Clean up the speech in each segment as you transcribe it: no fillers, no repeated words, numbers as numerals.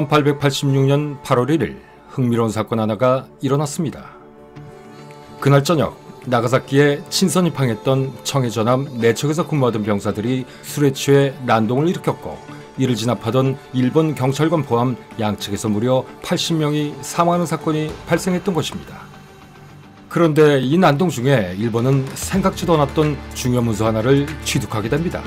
1886년 8월 1일 흥미로운 사건 하나가 일어났습니다. 그날 저녁 나가사키에 친선 입항했던 청해 전함 4척에서 근무하던 병사들이 술에 취해 난동을 일으켰고 이를 진압하던 일본 경찰관 포함 양측에서 무려 80명이 사망하는 사건이 발생했던 것입니다. 그런데 이 난동 중에 일본은 생각지도 않았던 중요 문서 하나를 취득하게 됩니다.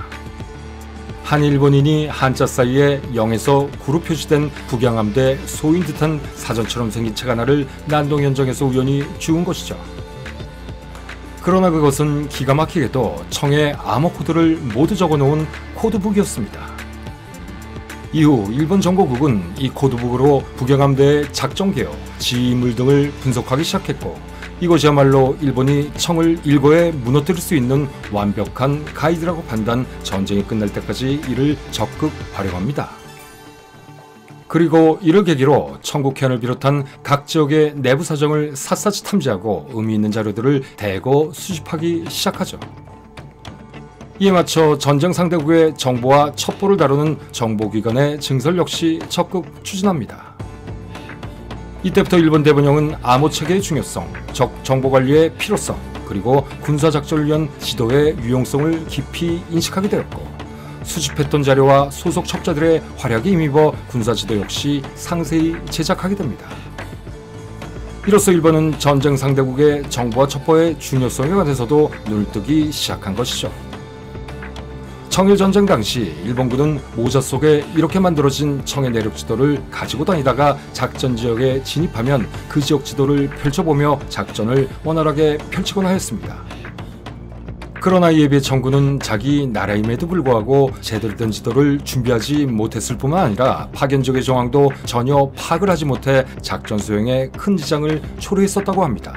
한 일본인이 한자 사이에 0에서 9로 표시된 북양함대 소인 듯한 사전처럼 생긴 책 하나를 난동 현장에서 우연히 주운 것이죠. 그러나 그것은 기가 막히게도 청의 암호 코드를 모두 적어놓은 코드북이었습니다. 이후 일본 정보국은 이 코드북으로 북양함대의 작전 개요, 지휘 인물 등을 분석하기 시작했고 이것이야말로 일본이 청을 일거에 무너뜨릴 수 있는 완벽한 가이드라고 판단, 전쟁이 끝날 때까지 이를 적극 활용합니다. 그리고 이를 계기로 청국해안을 비롯한 각 지역의 내부 사정을 샅샅이 탐지하고 의미 있는 자료들을 대거 수집하기 시작하죠. 이에 맞춰 전쟁 상대국의 정보와 첩보를 다루는 정보기관의 증설 역시 적극 추진합니다. 이때부터 일본 대본영은 암호체계의 중요성, 적 정보관리의 필요성, 그리고 군사작전을 위한 지도의 유용성을 깊이 인식하게 되었고 수집했던 자료와 소속 첩자들의 활약에 힘입어 군사지도 역시 상세히 제작하게 됩니다. 이로써 일본은 전쟁 상대국의 정보와 첩보의 중요성에 관해서도 눈뜨기 시작한 것이죠. 청일전쟁 당시 일본군은 모자 속에 이렇게 만들어진 청의 내륙지도를 가지고 다니다가 작전지역에 진입하면 그 지역 지도를 펼쳐보며 작전을 원활하게 펼치곤 하였습니다. 그러나 이에 비해 청군은 자기 나라임에도 불구하고 제대로 된 지도를 준비하지 못했을 뿐만 아니라 파견 지역의 정황도 전혀 파악을 하지 못해 작전 수행에 큰 지장을 초래했었다고 합니다.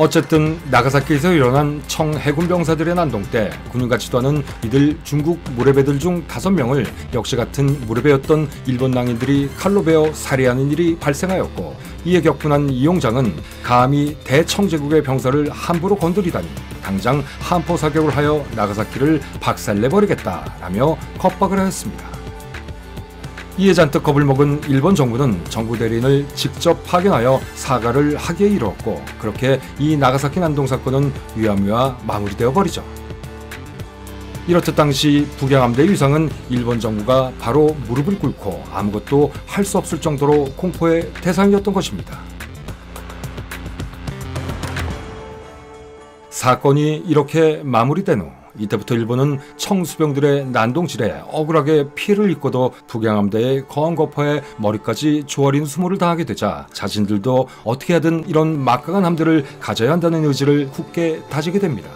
어쨌든 나가사키에서 일어난 청 해군 병사들의 난동 때 군인 같지도 않은 이들 중국 무뢰배들 중 5명을 역시 같은 무뢰배였던 일본 낭인들이 칼로 베어 살해하는 일이 발생하였고 이에 격분한 이용장은 감히 대청제국의 병사를 함부로 건드리다니 당장 함포 사격을 하여 나가사키를 박살내버리겠다라며 겁박을 하였습니다. 이에 잔뜩 겁을 먹은 일본 정부는 정부 대리인을 직접 파견하여 사과를 하기에 이르렀고 그렇게 이 나가사키 난동 사건은 위암위와 마무리되어 버리죠. 이렇듯 당시 북양함대의 위상은 일본 정부가 바로 무릎을 꿇고 아무것도 할 수 없을 정도로 공포의 대상이었던 것입니다. 사건이 이렇게 마무리된 후 이때부터 일본은 청수병들의 난동질에 억울하게 피해를 입고도 북양함대의 거한 거포에 머리까지 조아린 수모를 당하게 되자 자신들도 어떻게 하든 이런 막강한 함대를 가져야 한다는 의지를 굳게 다지게 됩니다.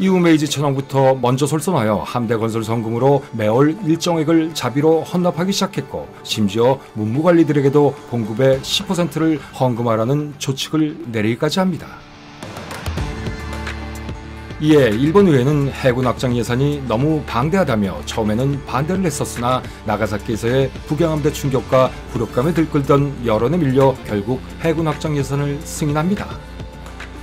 이후 메이지 천황부터 먼저 솔선하여 함대 건설 성금으로 매월 일정액을 자비로 헌납하기 시작했고 심지어 문무관리들에게도 봉급의 10%를 헌금하라는 조칙을 내리기까지 합니다. 이에 일본 의회는 해군 확장 예산이 너무 방대하다며 처음에는 반대를 했었으나 나가사키에서의 북양함대 충격과 굴욕감에 들끓던 여론에 밀려 결국 해군 확장 예산을 승인합니다.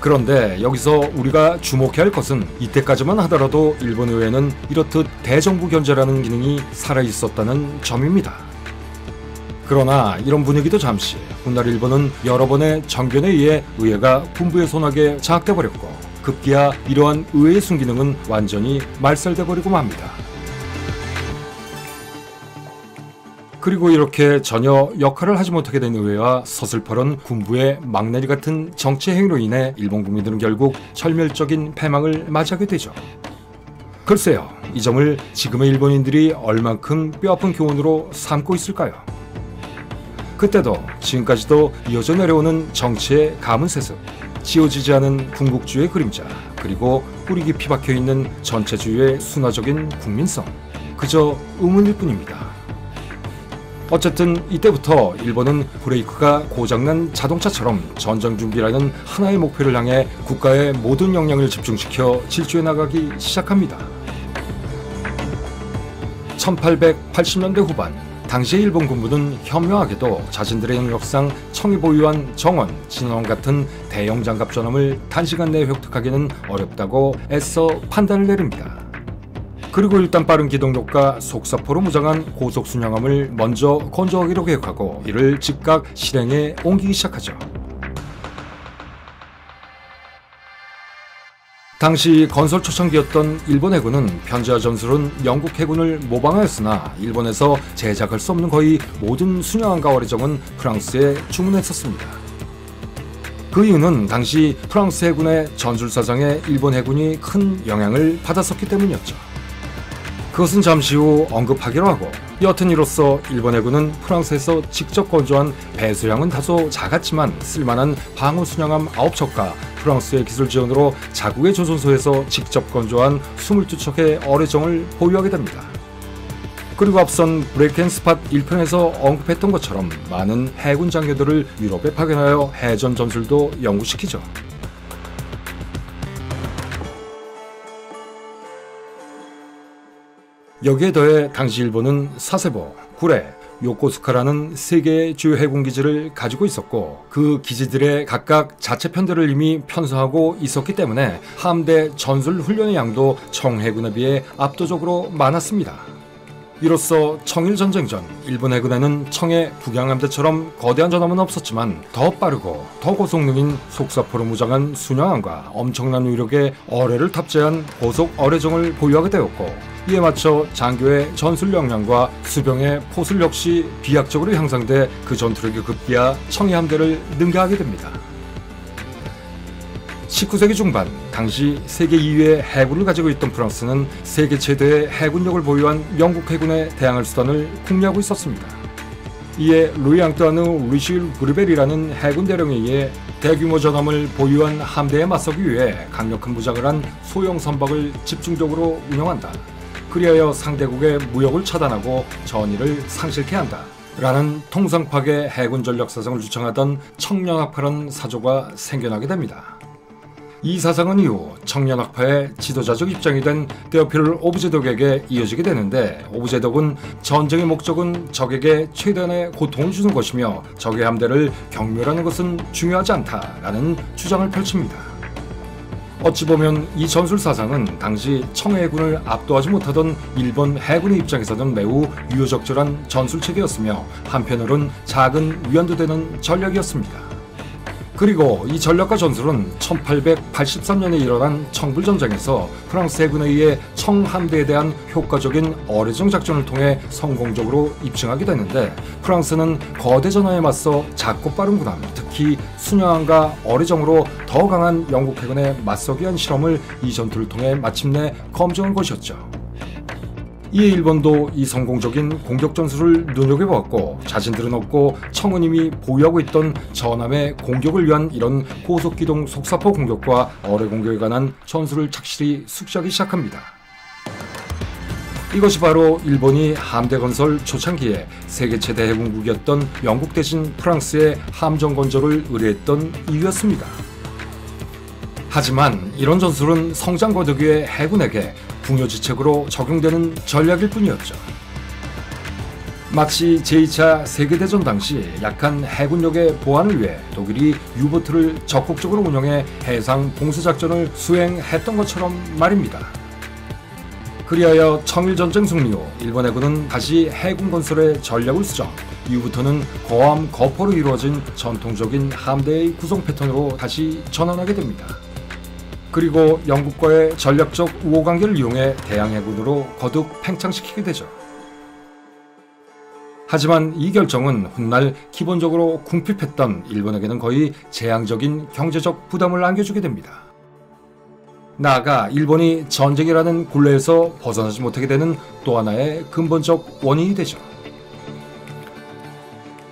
그런데 여기서 우리가 주목해야 할 것은 이때까지만 하더라도 일본 의회는 이렇듯 대정부 견제라는 기능이 살아있었다는 점입니다. 그러나 이런 분위기도 잠시, 훗날 일본은 여러 번의 정변에 의해 의회가 군부의 손아귀에 장악돼 버렸고 급기야 이러한 의회의 순기능은 완전히 말살돼 버리고 맙니다. 그리고 이렇게 전혀 역할을 하지 못하게 된 의회와 서슬퍼런 군부의 망나니 같은 정치 행위로 인해 일본 국민들은 결국 절멸적인 패망을 맞이하게 되죠. 글쎄요, 이 점을 지금의 일본인들이 얼만큼 뼈아픈 교훈으로 삼고 있을까요? 그때도 지금까지도 이어져 내려오는 정치의 감은 세습, 지워지지 않은 군국주의의 그림자, 그리고 뿌리 깊이 박혀있는 전체주의의 순화적인 국민성, 그저 의문일 뿐입니다. 어쨌든 이때부터 일본은 브레이크가 고장난 자동차처럼 전쟁 준비라는 하나의 목표를 향해 국가의 모든 역량을 집중시켜 질주해 나가기 시작합니다. 1880년대 후반 당시의 일본 군부는 현명하게도 자신들의 영역상 청이 보유한 정원, 진원 같은 대형 장갑 전함을 단시간 내에 획득하기는 어렵다고 애써 판단을 내립니다. 그리고 일단 빠른 기동력과 속사포로 무장한 고속순양함을 먼저 건조하기로 계획하고 이를 즉각 실행에 옮기기 시작하죠. 당시 건설 초창기였던 일본 해군은 편제와 전술은 영국 해군을 모방하였으나 일본에서 제작할 수 없는 거의 모든 순양함과 어뢰정은 프랑스에 주문했었습니다. 그 이유는 당시 프랑스 해군의 전술 사상에 일본 해군이 큰 영향을 받았었기 때문이었죠. 그것은 잠시 후 언급하기로 하고, 여튼 이로써 일본 해군은 프랑스에서 직접 건조한 배수량은 다소 작았지만 쓸만한 방어순양함 9척과 프랑스의 기술 지원으로 자국의 조선소에서 직접 건조한 22척의 어뢰정을 보유하게 됩니다. 그리고 앞선 브레이크 앤 스팟 1편에서 언급했던 것처럼 많은 해군 장교들을 유럽에 파견하여 해전 전술도 연구시키죠. 여기에 더해 당시 일본은 사세보, 구레, 요코스카라는 세 개의 주요 해군기지를 가지고 있었고, 그 기지들의 각각 자체 편대를 이미 편성하고 있었기 때문에 함대 전술 훈련의 양도 청 해군에 비해 압도적으로 많았습니다. 이로써 청일전쟁 전 일본 해군에는 청의 북양함대처럼 거대한 전함은 없었지만 더 빠르고 더 고성능인 속사포로 무장한 순양함과 엄청난 위력의 어뢰를 탑재한 고속 어뢰정을 보유하게 되었고, 이에 맞춰 장교의 전술 역량과 수병의 포술 역시 비약적으로 향상돼 그 전투력이 급기야 청의 함대를 능가하게 됩니다. 19세기 중반, 당시 세계 2위의 해군을 가지고 있던 프랑스는 세계 최대의 해군력을 보유한 영국 해군에 대항할 수단을 궁리하고 있었습니다. 이에 루이 앙뚜아누 리슐 브르벨이라는 해군 대령에 의해 대규모 전함을 보유한 함대에 맞서기 위해 강력한 무장을 한 소형 선박을 집중적으로 운영한다. 그리하여 상대국의 무역을 차단하고 전의를 상실케 한다 라는 통상파괴 해군 전략사상을 주창하던 청연학파라는 사조가 생겨나게 됩니다. 이 사상은 이후 청연학파의 지도자적 입장이 된 데오필 오브제독에게 이어지게 되는데, 오브제독은 전쟁의 목적은 적에게 최대한의 고통을 주는 것이며 적의 함대를 경멸하는 것은 중요하지 않다라는 주장을 펼칩니다. 어찌 보면 이 전술 사상은 당시 청해군을 압도하지 못하던 일본 해군의 입장에서는 매우 유효적절한 전술체계였으며 한편으론 작은 위안도 되는 전략이었습니다. 그리고 이 전략과 전술은 1883년에 일어난 청불전쟁에서 프랑스 해군에 의해 청 함대에 대한 효과적인 어뢰정 작전을 통해 성공적으로 입증하게 되는데, 프랑스는 거대 전함에 맞서 작고 빠른 군함, 특히 순양함과 어뢰정으로 더 강한 영국 해군에 맞서기 위한 실험을 이 전투를 통해 마침내 검증한 것이었죠. 이에 일본도 이 성공적인 공격 전술을 눈여겨보았고, 자신들은 없고 청은 이미 보유하고 있던 전함의 공격을 위한 이런 고속기동 속사포 공격과 어뢰 공격에 관한 전술을 착실히 숙지하기 시작합니다. 이것이 바로 일본이 함대 건설 초창기에 세계 최대 해군국이었던 영국 대신 프랑스에 함정 건조를 의뢰했던 이유였습니다. 하지만 이런 전술은 성장 거두기 위해 해군에게 궁여지책으로 적용되는 전략일 뿐이었죠. 마치 제2차 세계대전 당시 약한 해군력의 보완을 위해 독일이 유보트를 적극적으로 운영해 해상 봉쇄작전을 수행했던 것처럼 말입니다. 그리하여 청일전쟁 승리 후 일본 해군은 다시 해군 건설의 전략을 수정, 이후부터는 거함 거포로 이루어진 전통적인 함대의 구성 패턴으로 다시 전환하게 됩니다. 그리고 영국과의 전략적 우호관계를 이용해 대양해군으로 거듭 팽창시키게 되죠. 하지만 이 결정은 훗날 기본적으로 궁핍했던 일본에게는 거의 재앙적인 경제적 부담을 안겨주게 됩니다. 나아가 일본이 전쟁이라는 굴레에서 벗어나지 못하게 되는 또 하나의 근본적 원인이 되죠.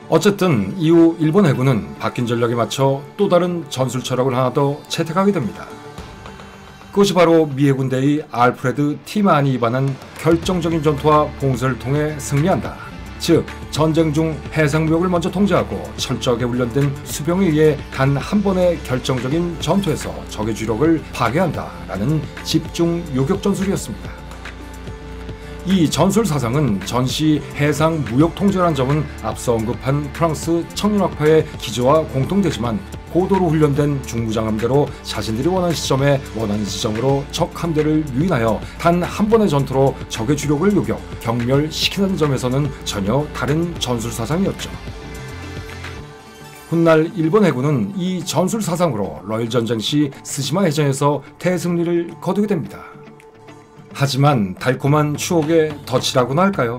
어쨌든 이후 일본 해군은 바뀐 전략에 맞춰 또 다른 전술 철학을 하나 더 채택하게 됩니다. 그것이 바로 미 해군대의 알프레드 티만이 입안한 결정적인 전투와 봉쇄를 통해 승리한다, 즉 전쟁 중 해상무역을 먼저 통제하고 철저하게 훈련된 수병에 의해 단 한 번의 결정적인 전투에서 적의 주력을 파괴한다 라는 집중 요격 전술이었습니다. 이 전술 사상은 전시 해상 무역 통제라는 점은 앞서 언급한 프랑스 청년학파의 기조와 공통되지만 고도로 훈련된 중무장 함대로 자신들이 원하는 시점에 원하는 지점으로 적 함대를 유인하여 단 한 번의 전투로 적의 주력을 요격, 경멸시키는 점에서는 전혀 다른 전술 사상이었죠. 훗날 일본 해군은 이 전술 사상으로 러일 전쟁 시 쓰시마 해전에서 대승리를 거두게 됩니다. 하지만 달콤한 추억의 덫이라고나 할까요?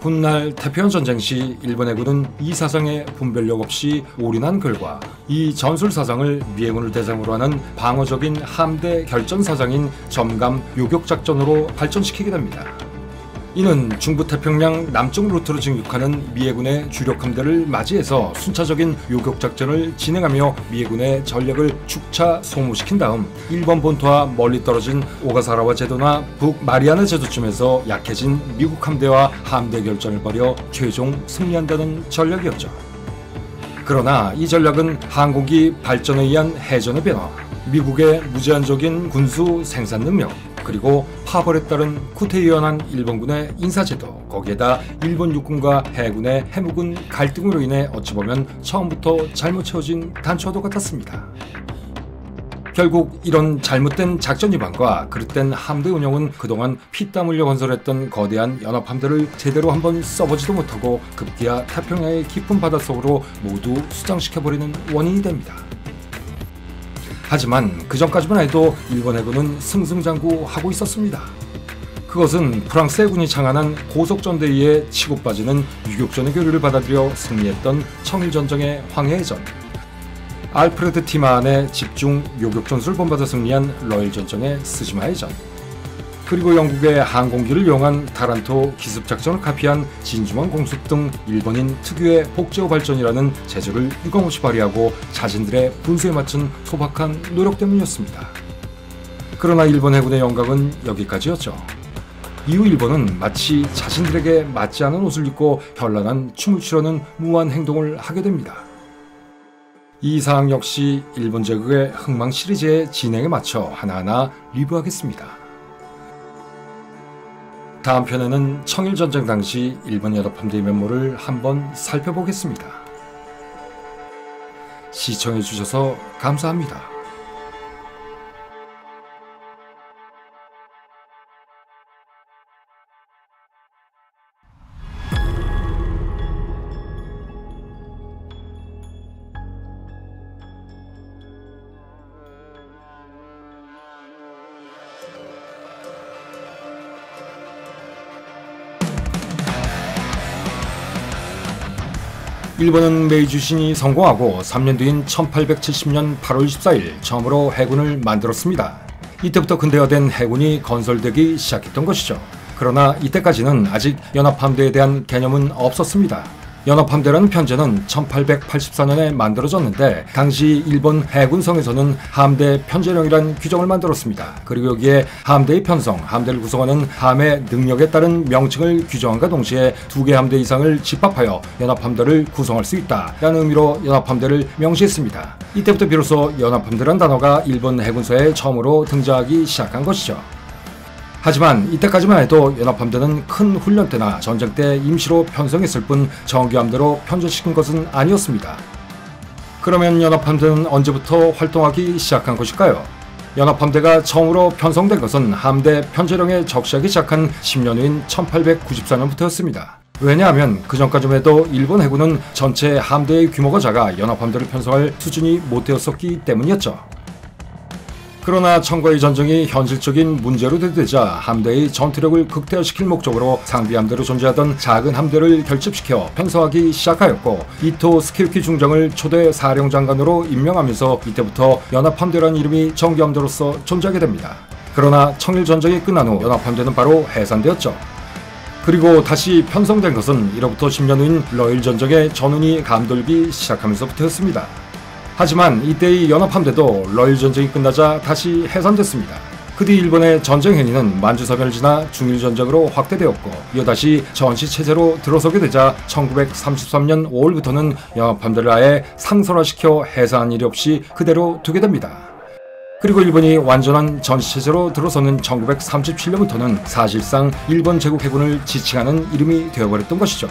훗날 태평양 전쟁 시 일본 해군은 이 사상에 분별력 없이 올인한 결과 이 전술 사상을 미해군을 대상으로 하는 방어적인 함대 결전 사상인 점감 요격 작전으로 발전시키게 됩니다. 이는 중부 태평양 남쪽 루트로 진격하는 미해군의 주력 함대를 맞이해서 순차적인 요격 작전을 진행하며 미해군의 전력을 축차 소모시킨 다음 일본 본토와 멀리 떨어진 오가사라와 제도나 북 마리아나 제도쯤에서 약해진 미국 함대와 함대 결전을 벌여 최종 승리한다는 전략이었죠. 그러나 이 전략은 항공기 발전에 의한 해전의 변화, 미국의 무제한적인 군수 생산 능력, 그리고 파벌에 따른 구태의연한 일본군의 인사제도, 거기에다 일본 육군과 해군의 해묵은 갈등으로 인해 어찌 보면 처음부터 잘못 채워진 단초도 같았습니다. 결국 이런 잘못된 작전 위반과 그릇된 함대 운영은 그동안 피땀 흘려 건설했던 거대한 연합함대를 제대로 한번 써보지도 못하고 급기야 태평양의 깊은 바닷속으로 모두 수장시켜버리는 원인이 됩니다. 하지만 그전까지만 해도 일본 해군은 승승장구하고 있었습니다. 그것은 프랑스 해군이 창안한 고속전대에 의해 치고 빠지는 유격전의 교류를 받아들여 승리했던 청일전쟁의 황해전, 알프레드 티마안의 집중 요격전술을 본받아 승리한 러일전쟁의 쓰시마 해전, 그리고 영국의 항공기를 이용한 타란토 기습작전을 카피한 진주만 공습 등 일본인 특유의 복제와 발전이라는 재주를 유감없이 발휘하고 자신들의 분수에 맞춘 소박한 노력 때문이었습니다. 그러나 일본 해군의 영광은 여기까지였죠. 이후 일본은 마치 자신들에게 맞지 않은 옷을 입고 현란한 춤을 추려는 무모한 행동을 하게 됩니다. 이 사항 역시 일본 제국의 흥망 시리즈의 진행에 맞춰 하나하나 리뷰하겠습니다. 다음 편에는 청일전쟁 당시 일본 연합함대의 면모를 한번 살펴보겠습니다. 시청해주셔서 감사합니다. 일본은 메이지 유신이 성공하고 3년 뒤인 1870년 8월 14일 처음으로 해군을 만들었습니다. 이때부터 근대화된 해군이 건설되기 시작했던 것이죠. 그러나 이때까지는 아직 연합함대에 대한 개념은 없었습니다. 연합함대라는 편제는 1884년에 만들어졌는데 당시 일본 해군성에서는 함대 편제령이란 규정을 만들었습니다. 그리고 여기에 함대의 편성, 함대를 구성하는 함의 능력에 따른 명칭을 규정함과 동시에 두 개 함대 이상을 집합하여 연합함대를 구성할 수 있다라는 의미로 연합함대를 명시했습니다. 이때부터 비로소 연합함대란 단어가 일본 해군서에 처음으로 등장하기 시작한 것이죠. 하지만 이때까지만 해도 연합함대는 큰 훈련 때나 전쟁 때 임시로 편성했을 뿐 정규함대로 편제시킨 것은 아니었습니다. 그러면 연합함대는 언제부터 활동하기 시작한 것일까요? 연합함대가 처음으로 편성된 것은 함대 편제령에 적시하기 시작한 10년 후인 1894년부터였습니다. 왜냐하면 그전까지만 해도 일본 해군은 전체 함대의 규모가 작아 연합함대를 편성할 수준이 못되었었기 때문이었죠. 그러나 청과의 전쟁이 현실적인 문제로 대두되자 함대의 전투력을 극대화시킬 목적으로 상비함대로 존재하던 작은 함대를 결집시켜 편성하기 시작하였고 이토 스케이키 중장을 초대 사령장관으로 임명하면서 이때부터 연합함대라는 이름이 정규함대로서 존재하게 됩니다. 그러나 청일전쟁이 끝난 후 연합함대는 바로 해산되었죠. 그리고 다시 편성된 것은 이로부터 10년 후인 러일전쟁의 전운이 감돌기 시작하면서부터였습니다. 하지만 이때의 연합함대도 러일전쟁이 끝나자 다시 해산됐습니다. 그 뒤 일본의 전쟁 행위는 만주사변을 지나 중일전쟁으로 확대되었고 이어다시 전시체제로 들어서게 되자 1933년 5월부터는 연합함대를 아예 상설화시켜 해산한 일이 없이 그대로 두게 됩니다. 그리고 일본이 완전한 전시체제로 들어서는 1937년부터는 사실상 일본 제국 해군을 지칭하는 이름이 되어버렸던 것이죠.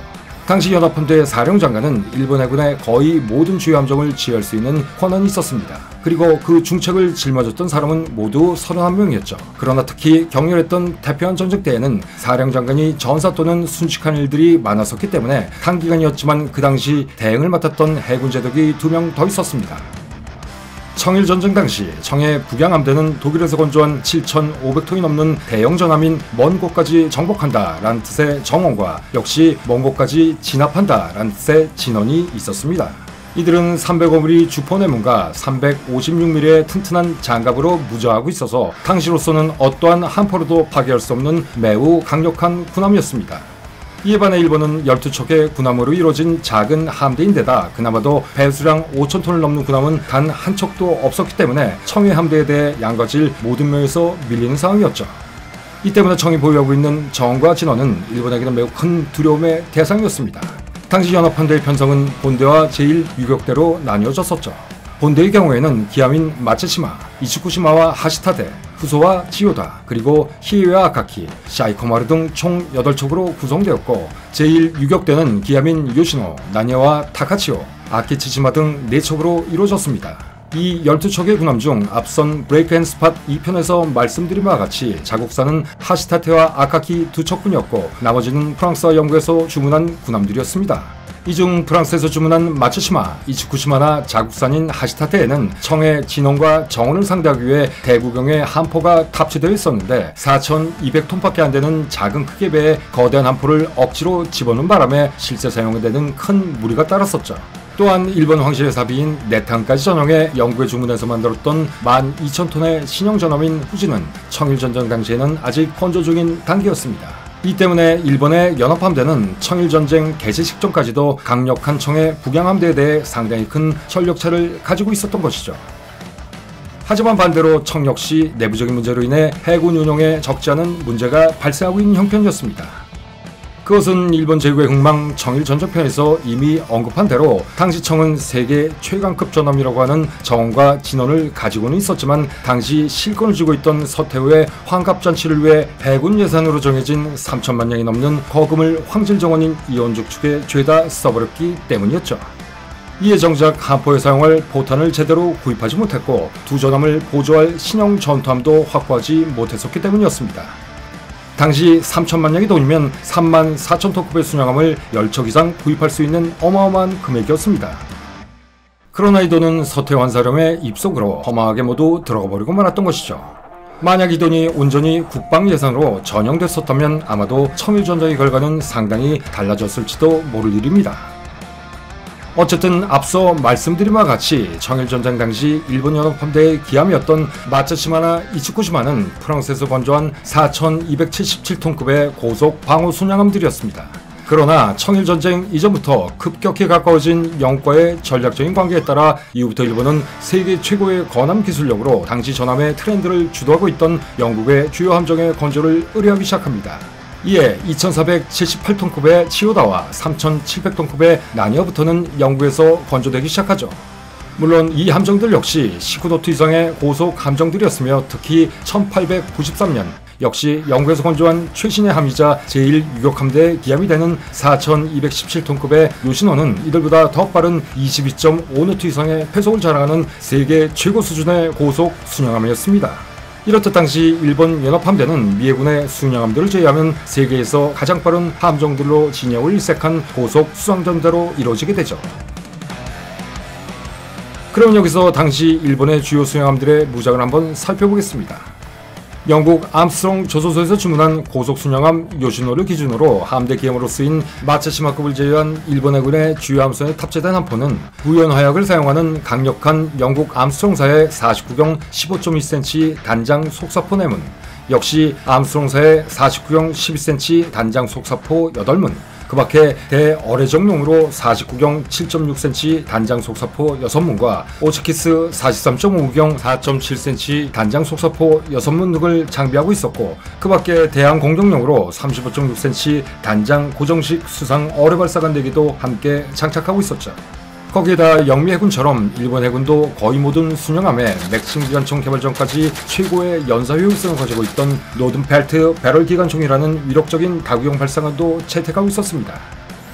당시 연합군대 사령장관은 일본 해군의 거의 모든 주요 함정을 지휘할 수 있는 권한이 있었습니다. 그리고 그 중책을 짊어졌던 사람은 모두 31명이었죠. 그러나 특히 격렬했던 태평양 전쟁 때에는 사령장관이 전사 또는 순직한 일들이 많았었기 때문에 단기간이었지만 그 당시 대행을 맡았던 해군 제독이 2명 더 있었습니다. 청일전쟁 당시 청의 북양함대는 독일에서 건조한 7,500톤이 넘는 대형 전함인 먼 곳까지 정복한다 라는 뜻의 정원과 역시 먼 곳까지 진압한다 라는 뜻의 진원이 있었습니다. 이들은 305mm 주포내문과 356mm의 튼튼한 장갑으로 무장하고 있어서 당시로서는 어떠한 한포로도 파괴할 수 없는 매우 강력한 군함이었습니다. 이에 반해 일본은 12척의 군함으로 이루어진 작은 함대인데다 그나마도 배수량 5,000톤을 넘는 군함은 단 한 척도 없었기 때문에 청의 함대에 대해 양가질 모든 면에서 밀리는 상황이었죠. 이 때문에 청이 보유하고 있는 정원과 진원은 일본에게는 매우 큰 두려움의 대상이었습니다. 당시 연합함대의 편성은 본대와 제1 유격대로 나뉘어졌었죠. 본대의 경우에는 기함인 마츠시마, 이츠쿠시마와 하시타대, 후소와 지요다, 그리고 히에와 아카키, 샤이코마루 등 총 8척으로 구성되었고 제1 유격대는 기함인 유시노, 나녀와 타카치오, 아키치지마 등 4척으로 이루어졌습니다. 이 12척의 군함 중 앞선 브레이크 앤 스팟 2편에서 말씀드린 바와 같이 자국사는 하시타테와 아카키 2척뿐이었고 나머지는 프랑스와 영국에서 주문한 군함들이었습니다. 이 중 프랑스에서 주문한 마츠시마, 이츠쿠시마나 자국산인 하시타테에는 청의 진원과 정원을 상대하기 위해 대구경의 함포가 탑재되어 있었는데 4,200톤밖에 안 되는 작은 크기의 배에 거대한 함포를 억지로 집어넣은 바람에 실제 사용되는 큰 무리가 따랐었죠. 또한 일본 황실의 사비인 내탕까지 전용해 영국의 주문해서 만들었던 12,000톤의 신형 전함인 후지는 청일전쟁 당시에는 아직 건조 중인 단계였습니다. 이 때문에 일본의 연합함대는 청일전쟁 개시 직전까지도 강력한 청의 북양함대에 대해 상당히 큰 전력차를 가지고 있었던 것이죠. 하지만 반대로 청 역시 내부적인 문제로 인해 해군 운용에 적지 않은 문제가 발생하고 있는 형편이었습니다. 그것은 일본 제국의 흥망 청일전쟁편에서 이미 언급한 대로 당시 청은 세계 최강급 전함이라고 하는 정원과 진원을 가지고는 있었지만 당시 실권을 쥐고 있던 서태후의 환갑잔치를 위해 해군 예산으로 정해진 3,000만 양이 넘는 거금을 황실정원인 이원죽 측에 죄다 써버렸기 때문이었죠. 이에 정작 함포에 사용할 포탄을 제대로 구입하지 못했고 두 전함을 보조할 신형 전투함도 확보하지 못했었기 때문이었습니다. 당시 3,000만 양이 돈이면 34,000톤급의 순양함을 10척 이상 구입할 수 있는 어마어마한 금액이었습니다. 그러나 이 돈은 서태후 한 사람의 입속으로 허망하게 모두 들어가 버리고 말았던 것이죠. 만약 이 돈이 온전히 국방 예산으로 전용됐었다면 아마도 청일전쟁의 결과는 상당히 달라졌을지도 모를 일입니다. 어쨌든 앞서 말씀드린 바와 같이 청일전쟁 당시 일본 연합함대의 기함이었던 마츠시마나 이츠쿠시마는 프랑스에서 건조한 4,277톤급의 고속 방호 순양함들이었습니다. 그러나 청일전쟁 이전부터 급격히 가까워진 영국과의 전략적인 관계에 따라 이후부터 일본은 세계 최고의 건함 기술력으로 당시 전함의 트렌드를 주도하고 있던 영국의 주요 함정의 건조를 의뢰하기 시작합니다. 이에 2,478톤급의 지요다와 3,700톤급의 나니어부터는 영국에서 건조되기 시작하죠. 물론 이 함정들 역시 19노트 이상의 고속 함정들이었으며 특히 1893년 역시 영국에서 건조한 최신의 함이자 제1 유격함대의 기함이 되는 4,217톤급의 요시노는 이들보다 더 빠른 22.5노트 이상의 회속을 자랑하는 세계 최고 수준의 고속 순양함이었습니다. 이렇듯 당시 일본 연합함대는 미해군의 순양함들을 제외하면 세계에서 가장 빠른 함정들로 진영을 일색한 고속 수상전대로 이루어지게 되죠. 그럼 여기서 당시 일본의 주요 순양함들의 무장을 한번 살펴보겠습니다. 영국 암스트롱 조소소에서 주문한 고속 순양함 요시노를 기준으로 함대 기함으로 쓰인 마츠시마급을 제외한 일본 해군의 주요 함선에 탑재된 함포는 구연화약을 사용하는 강력한 영국 암스트롱사의 49경 15.2cm 단장 속사포 4문, 역시 암스트롱사의 49경 12cm 단장 속사포 8문, 그 밖에 대어뢰정용으로 49경 7.6cm 단장 속사포 6문과 오츠키스 43.5경 4.7cm 단장 속사포 6문 등을 장비하고 있었고 그 밖에 대항공격용으로 35.6cm 단장 고정식 수상 어뢰발사관대기도 함께 장착하고 있었죠. 거기에다 영미 해군처럼 일본 해군도 거의 모든 순양함에 맥심기관총 개발 전까지 최고의 연사 효율성을 가지고 있던 노든펠트 배럴기관총이라는 위력적인 다구용 발사관도 채택하고 있었습니다.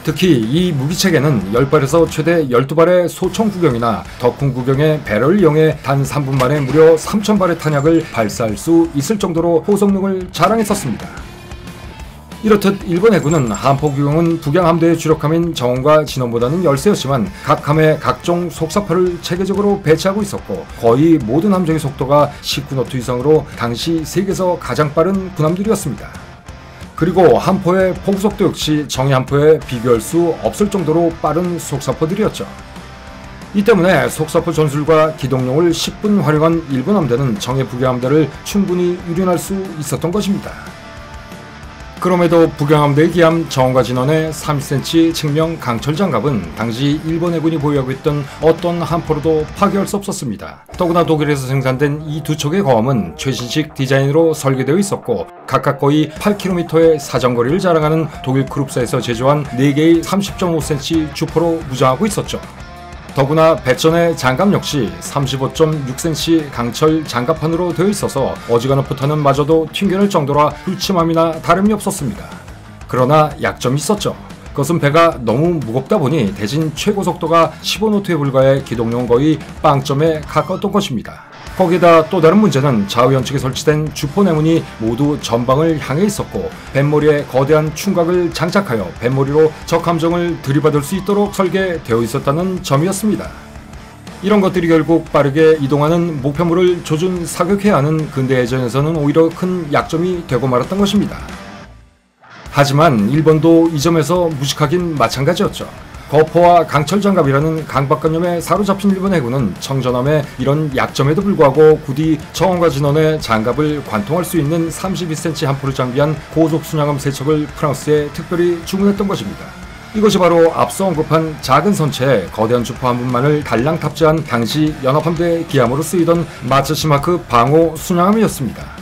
특히 이 무기체계는 10발에서 최대 12발의 소총 구경이나 덕훈 구경의 배를 이용해 단 3분 만에 무려 3000발의 탄약을 발사할 수 있을 정도로 호성능을 자랑했었습니다. 이렇듯 일본 해군은 함포 구경은 북양함대의 주력함인 정원과 진원보다는 열세였지만 각 함에 각종 속사포를 체계적으로 배치하고 있었고 거의 모든 함정의 속도가 19노트 이상으로 당시 세계에서 가장 빠른 군함들이었습니다. 그리고 함포의 포구속도 역시 정예 함포에 비교할 수 없을 정도로 빠른 속사포들이었죠. 이 때문에 속사포 전술과 기동용을 10분 활용한 일본 함대는 정예 북양함대를 충분히 유린할 수 있었던 것입니다. 그럼에도 북양함대에 기함 정원과 진원의 30cm 측면 강철 장갑은 당시 일본 해군이 보유하고 있던 어떤 함포로도 파괴할 수 없었습니다. 더구나 독일에서 생산된 이 두 척의 거함은 최신식 디자인으로 설계되어 있었고 각각 거의 8km의 사정거리를 자랑하는 독일 크룹사에서 제조한 4개의 30.5cm 주포로 무장하고 있었죠. 더구나 배전의 장갑 역시 35.6cm 강철 장갑판으로 되어 있어서 어지간한 포탄은 마저도 튕겨낼 정도라 불침함이나 다름이 없었습니다. 그러나 약점이 있었죠. 그것은 배가 너무 무겁다 보니 대신 최고 속도가 15노트에 불과해 기동용 거의 0점에 가까웠던 것입니다. 거기에다 또 다른 문제는 좌우연측에 설치된 주포 내문이 모두 전방을 향해 있었고 뱃머리에 거대한 충각을 장착하여 뱃머리로 적함정을 들이받을 수 있도록 설계되어 있었다는 점이었습니다. 이런 것들이 결국 빠르게 이동하는 목표물을 조준 사격해야 하는 근대 해전에서는 오히려 큰 약점이 되고 말았던 것입니다. 하지만 일본도 이 점에서 무식하긴 마찬가지였죠. 거포와 강철장갑이라는 강박관념에 사로잡힌 일본 해군은 청전함의 이런 약점에도 불구하고 굳이 정원과 진원의 장갑을 관통할 수 있는 32cm 함포를 장비한 고속순양함 3척을 프랑스에 특별히 주문했던 것입니다. 이것이 바로 앞서 언급한 작은 선체에 거대한 주포 한 분만을 달랑 탑재한 당시 연합함대 기함으로 쓰이던 마츠시마급 방호 순양함이었습니다.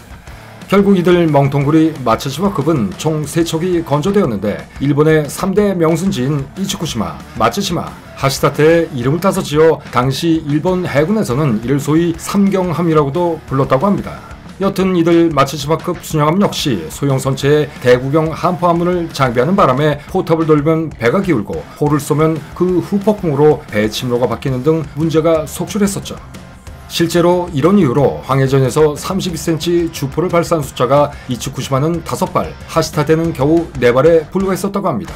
결국 이들 멍텅구리 마츠시마급은 총 3척이 건조되었는데 일본의 3대 명순지인 이츠쿠시마, 마츠시마, 하시타테의 이름을 따서 지어 당시 일본 해군에서는 이를 소위 삼경함이라고도 불렀다고 합니다. 여튼 이들 마츠시마급 순양함 역시 소형 선체에 대구경 함포 한 문을 장비하는 바람에 포탑을 돌면 배가 기울고 포를 쏘면 그 후폭풍으로 배 침로가 바뀌는 등 문제가 속출했었죠. 실제로 이런 이유로 황해전에서 32cm 주포를 발사한 숫자가 이츠쿠시마는 5발, 하시타테는 겨우 4발에 불과했었다고 합니다.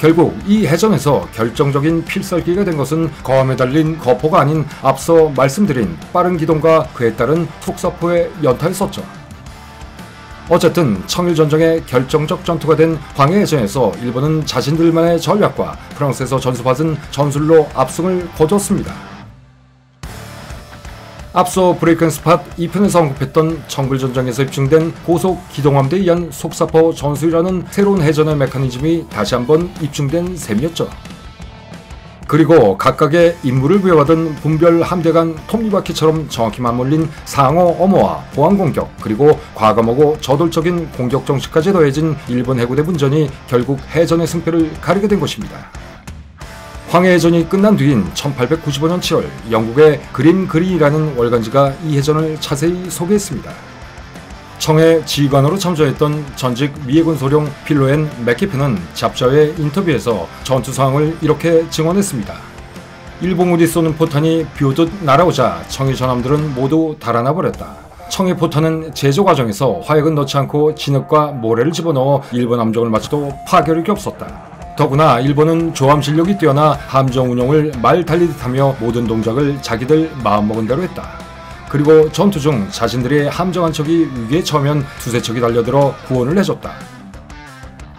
결국 이 해전에서 결정적인 필살기가 된 것은 거함에 달린 거포가 아닌 앞서 말씀드린 빠른 기동과 그에 따른 속사포의 연타였었죠. 어쨌든 청일전쟁의 결정적 전투가 된 황해해전에서 일본은 자신들만의 전략과 프랑스에서 전수받은 전술로 압승을 거뒀습니다. 앞서 브레이크 앤 스팟 2편에서 언급했던 청일전쟁에서 입증된 고속 기동함대에 의한 속사포 전술이라는 새로운 해전의 메커니즘이 다시 한번 입증된 셈이었죠. 그리고 각각의 임무를 부여받은 분별 함대 간 톱니바퀴처럼 정확히 맞물린 상호 엄호와 보안 공격 그리고 과감하고 저돌적인 공격 정식까지 더해진 일본 해군의 분전이 결국 해전의 승패를 가리게 된 것입니다. 황해해전이 끝난 뒤인 1895년 7월 영국의 그린이라는 월간지가 이 해전을 자세히 소개했습니다. 청의 지휘관으로 참전했던 전직 미해군 소령 필로엔 맥키펜은 잡지와의 인터뷰에서 전투 상황을 이렇게 증언했습니다. 일본군이 쏘는 포탄이 비오듯 날아오자 청의 전함들은 모두 달아나버렸다. 청의 포탄은 제조 과정에서 화약은 넣지 않고 진흙과 모래를 집어넣어 일본 함정을 마치도 파괴력이 없었다. 더구나 일본은 조함 실력이 뛰어나 함정 운용을 말 달리듯 하며 모든 동작을 자기들 마음먹은 대로 했다. 그리고 전투 중 자신들의 함정 한 척이 위기에 처하면 2~3척이 달려들어 구원을 해줬다.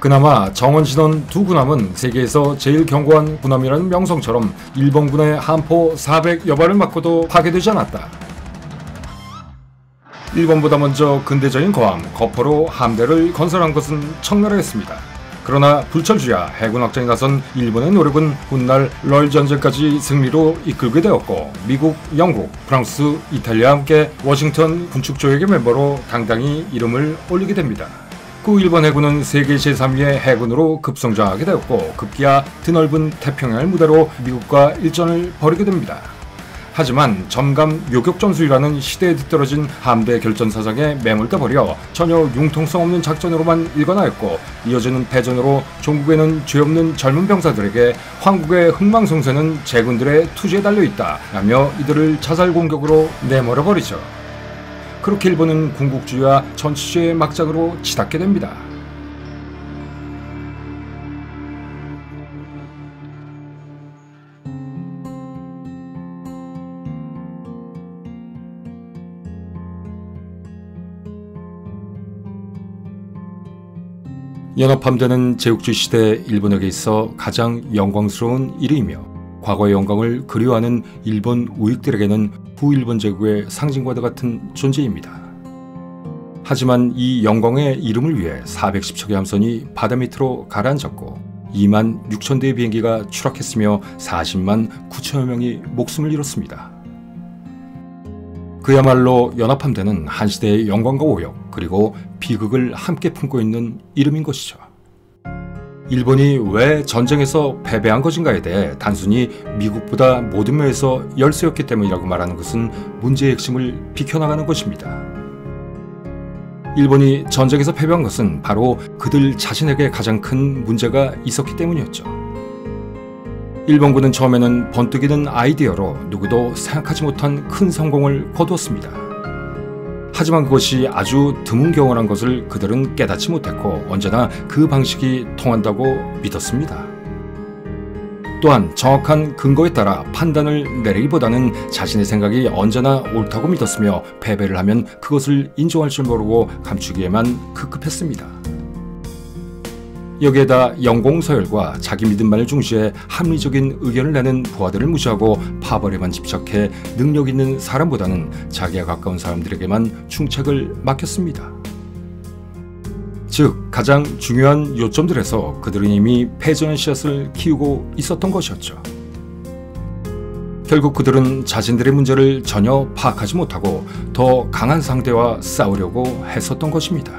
그나마 정원 진원 두 군함은 세계에서 제일 견고한 군함이라는 명성처럼 일본군의 함포 400여발을 맞고도 파괴되지 않았다. 일본보다 먼저 근대적인 거함, 거포로 함대를 건설한 것은 청나라였습니다. 그러나 불철주야 해군 확장에 나선 일본의 노력은 훗날 러일 전쟁까지 승리로 이끌게 되었고 미국, 영국, 프랑스, 이탈리아와 함께 워싱턴 군축조약의 멤버로 당당히 이름을 올리게 됩니다. 그 일본 해군은 세계 제3위의 해군으로 급성장하게 되었고 급기야 드넓은 태평양을 무대로 미국과 일전을 벌이게 됩니다. 하지만 점감 요격전술이라는 시대에 뒤떨어진 함대 결전사상에 매몰돼버려 전혀 융통성 없는 작전으로만 일관하였고, 이어지는 패전으로 종국에는 죄 없는 젊은 병사들에게 황국의 흥망성쇠는 제군들의 투지에 달려있다 라며 이들을 자살 공격으로 내몰아버리죠. 그렇게 일본은 군국주의와 전치주의의 막장으로 치닫게 됩니다. 연합함대는 제국주의 시대 일본에게 있어 가장 영광스러운 일이며, 과거의 영광을 그리워하는 일본 우익들에게는 후일본 제국의 상징과도 같은 존재입니다. 하지만 이 영광의 이름을 위해 410척의 함선이 바다 밑으로 가라앉았고 2만 6천 대의 비행기가 추락했으며 40만 9천여 명이 목숨을 잃었습니다. 그야말로 연합함대는 한 시대의 영광과 오역 그리고 비극을 함께 품고 있는 이름인 것이죠. 일본이 왜 전쟁에서 패배한 것인가에 대해 단순히 미국보다 모든 면에서 열세였기 때문이라고 말하는 것은 문제의 핵심을 비켜나가는 것입니다. 일본이 전쟁에서 패배한 것은 바로 그들 자신에게 가장 큰 문제가 있었기 때문이었죠. 일본군은 처음에는 번뜩이는 아이디어로 누구도 생각하지 못한 큰 성공을 거두었습니다. 하지만 그것이 아주 드문 경우란 것을 그들은 깨닫지 못했고 언제나 그 방식이 통한다고 믿었습니다. 또한 정확한 근거에 따라 판단을 내리기보다는 자신의 생각이 언제나 옳다고 믿었으며 패배를 하면 그것을 인정할 줄 모르고 감추기에만 급급했습니다. 여기에다 영공서열과 자기 믿음만을 중시해 합리적인 의견을 내는 부하들을 무시하고 파벌에만 집착해 능력 있는 사람보다는 자기와 가까운 사람들에게만 충책을 맡겼습니다. 즉 가장 중요한 요점들에서 그들은 이미 패전의 씨앗을 키우고 있었던 것이었죠. 결국 그들은 자신들의 문제를 전혀 파악하지 못하고 더 강한 상대와 싸우려고 했었던 것입니다.